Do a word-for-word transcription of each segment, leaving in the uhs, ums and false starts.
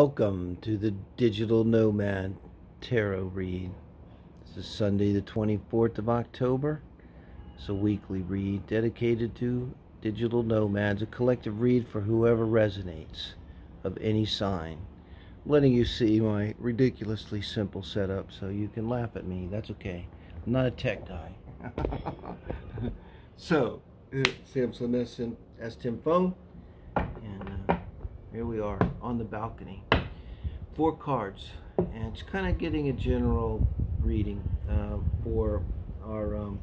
Welcome to the Digital Nomad Tarot Read. This is Sunday the twenty-fourth of October. It's a weekly read dedicated to digital nomads, a collective read for whoever resonates of any sign. I'm letting you see my ridiculously simple setup so you can laugh at me. That's okay. I'm not a tech guy. So, Samsung S ten phone. And uh, here we are on the balcony. Four cards, and it's kind of getting a general reading uh, for our um,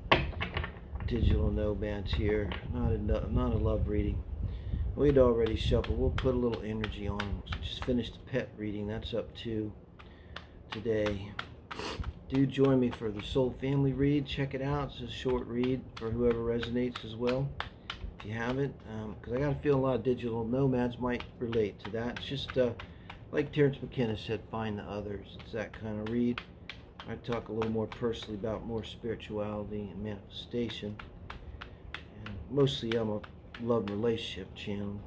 digital nomads here. Not a not a love reading. We'd already shuffled. We'll put a little energy on them. Just finished the pet reading. That's up to today. Do join me for the Soul Family read. Check it out. It's a short read for whoever resonates as well. If you haven't, because um, I got to feel a lot of digital nomads might relate to that. It's just uh, like Terrence McKenna said, find the others. It's that kind of read. I talk a little more personally about more spirituality and manifestation. And mostly I'm a love and relationship channel.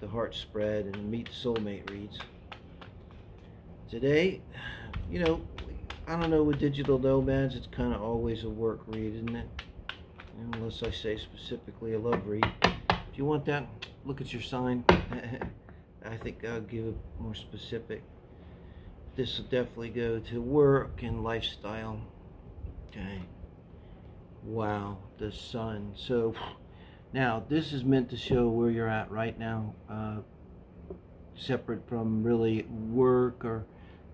The Heart Spread and Meet the Soulmate reads. Today, you know, I don't know, with digital nomads, it's kind of always a work read, isn't it? Unless I say specifically a love read. If you want that, look at your sign. I think I'll give it more specific. This will definitely go to work and lifestyle. Okay. Wow, the sun. So now this is meant to show where you're at right now, uh, separate from really work, or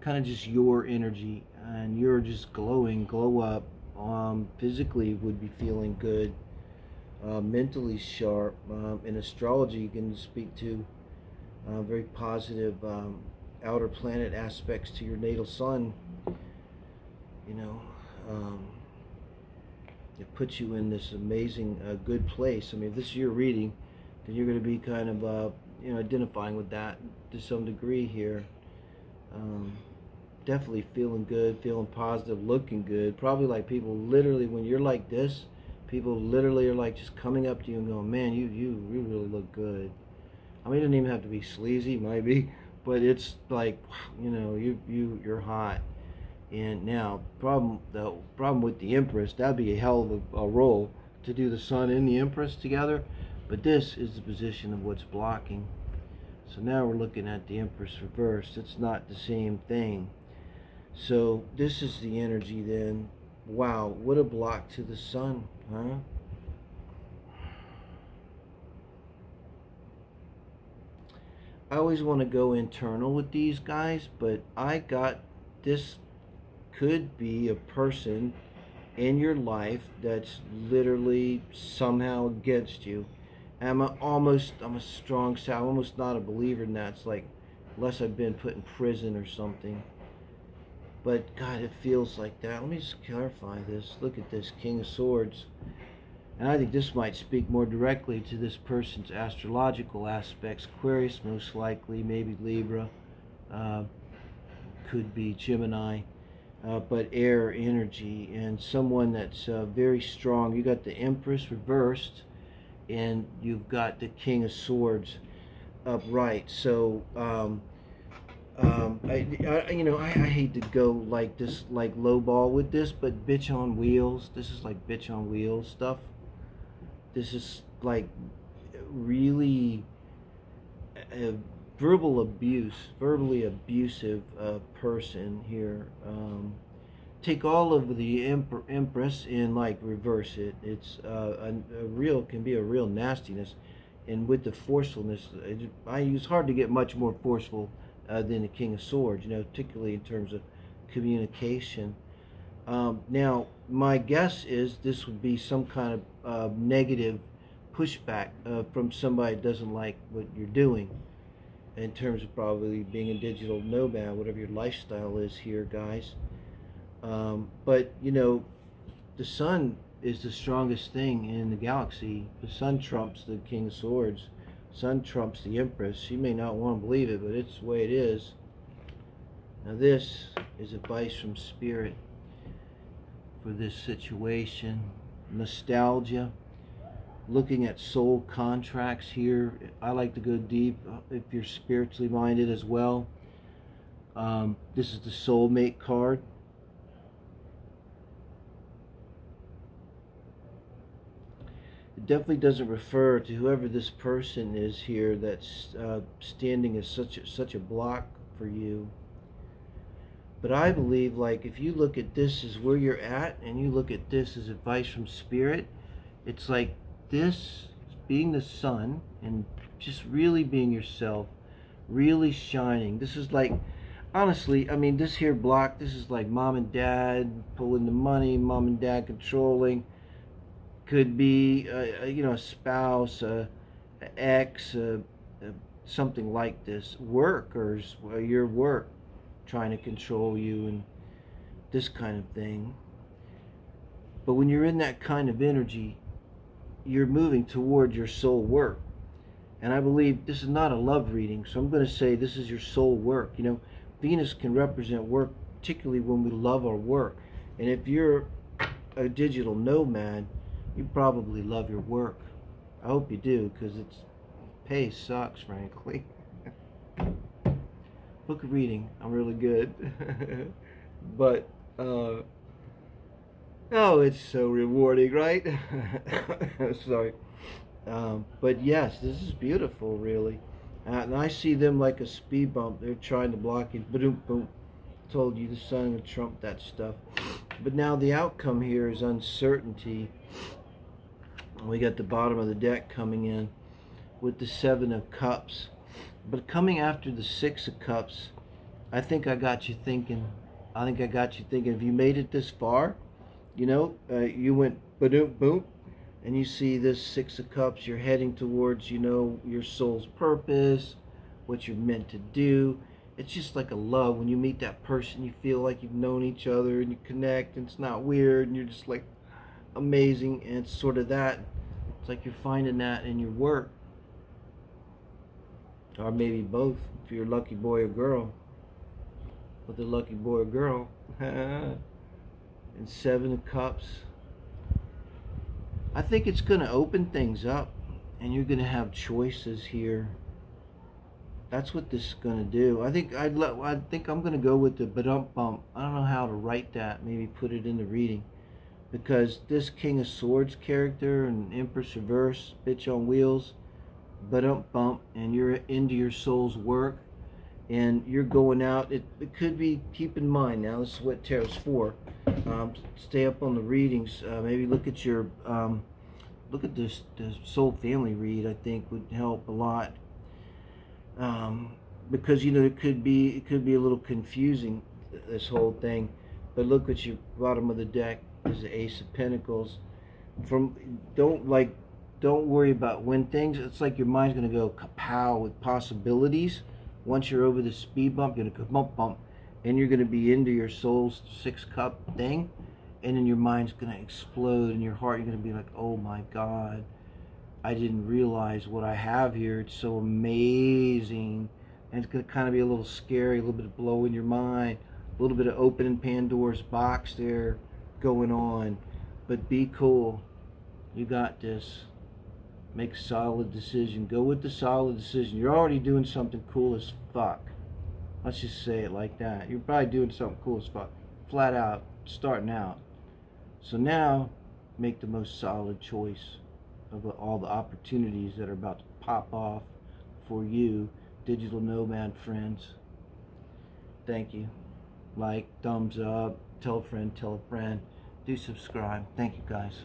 kind of just your energy, and you're just glowing, glow up. Um, physically would be feeling good, uh, mentally sharp. Um, in astrology, you can speak to uh, very positive um, outer planet aspects to your natal sun. You know, um, it puts you in this amazing, uh, good place. I mean, if this is your reading, then you're going to be kind of, uh, you know, identifying with that to some degree here. Um, Definitely feeling good, feeling positive, looking good. Probably like people literally, when you're like this, people literally are like just coming up to you and going, man, you you, you really look good. I mean, it doesn't even have to be sleazy, might be, but it's like, you know, you you you're hot. And now, problem the problem with the Empress, that'd be a hell of a, a role to do the Sun and the Empress together. But this is the position of what's blocking. So now we're looking at the Empress reversed. It's not the same thing. So this is the energy then. Wow, what a block to the sun, huh? I always want to go internal with these guys, but I got this could be a person in your life that's literally somehow against you. I'm a, almost, I'm a strong sound, almost not a believer in that. It's like, unless I've been put in prison or something. But God, it feels like that. Let me just clarify this. Look at this King of Swords. And I think this might speak more directly to this person's astrological aspects. Aquarius, most likely, maybe Libra, uh, could be Gemini, uh, but air energy, and someone that's uh, very strong. You got the Empress reversed, and you've got the King of Swords upright. So, um, Um, I, I, you know, I, I hate to go like this, like lowball with this, but bitch on wheels. This is like bitch on wheels stuff. This is like really a verbal abuse, verbally abusive uh, person here. Um, take all of the Empress and like reverse it. It's uh, a, a real, can be a real nastiness, and with the forcefulness, it, I it's hard to get much more forceful Uh, than the King of Swords, you know, particularly in terms of communication. Um, now, my guess is this would be some kind of uh, negative pushback uh, from somebody that doesn't like what you're doing, in terms of probably being a digital nomad, whatever your lifestyle is here, guys. Um, but, you know, the sun is the strongest thing in the galaxy. The sun trumps the King of Swords. Sun trumps the Empress. She may not want to believe it, but it's the way it is. Now this is advice from Spirit for this situation. Nostalgia. Looking at soul contracts here. I like to go deep if you're spiritually minded as well. Um, this is the soulmate card. It definitely doesn't refer to whoever this person is here that's uh, standing as such a, such a block for you. But I believe, like, if you look at this as where you're at and you look at this as advice from spirit, it's like this being the sun and just really being yourself, really shining. This is like, honestly, I mean, this here block, this is like mom and dad pulling the money, mom and dad controlling. Could be, uh, you know, a spouse, uh, an ex, uh, uh, something like this. Workers, uh, your work, trying to control you and this kind of thing. But when you're in that kind of energy, you're moving toward your soul work. And I believe this is not a love reading, so I'm going to say this is your soul work. You know, Venus can represent work, particularly when we love our work. And if you're a digital nomad, you probably love your work. I hope you do, because its pay sucks, frankly. Book of reading, I'm really good. But, uh, oh, it's so rewarding, right? Sorry. Um, but yes, this is beautiful, really. Uh, and I see them like a speed bump. They're trying to block you. Ba-doom, boom. Told you the sun would trump that stuff. But now the outcome here is uncertainty. We got the bottom of the deck coming in with the Seven of Cups. But coming after the Six of Cups, I think I got you thinking. I think I got you thinking. If you made it this far, you know, uh, you went ba-doom, boom, and you see this Six of Cups. You're heading towards, you know, your soul's purpose, what you're meant to do. It's just like a love. When you meet that person, you feel like you've known each other and you connect, and it's not weird, and you're just like, amazing. And it's sort of that. It's like you're finding that in your work, or maybe both if you're a lucky boy or girl, but the lucky boy or girl. And Seven of Cups, I think it's gonna open things up and you're gonna have choices here. That's what this is gonna do. I think I'd let, I think I'm gonna go with the ba-dump bump. I don't know how to write that, maybe put it in the reading. Because this King of Swords character and Empress Reverse, bitch on wheels, ba-dump bump, and you're into your soul's work, and you're going out. It, it could be, keep in mind now, this is what tarot's for. Um, stay up on the readings. Uh, maybe look at your, um, look at this, this soul family read. I think would help a lot. Um, because you know it could be, it could be a little confusing, this whole thing. But look at your bottom of the deck. Is the Ace of Pentacles. From don't like don't worry about when things, it's like your mind's gonna go kapow with possibilities. Once you're over the speed bump, you're gonna go bump bump, and you're gonna be into your soul's six cup thing, and then your mind's gonna explode, and your heart, you're gonna be like, oh my god, I didn't realize what I have here. It's so amazing. And it's gonna kinda be a little scary, a little bit of blow in your mind, a little bit of opening Pandora's box there going on. But be cool, you got this. Make a solid decision. Go with the solid decision. You're already doing something cool as fuck. Let's just say it like that. You're probably doing something cool as fuck, flat out, starting out. So now make the most solid choice of all the opportunities that are about to pop off for you, digital nomad friends. Thank you. Like, thumbs up, tell a friend, tell a friend, do subscribe. Thank you guys.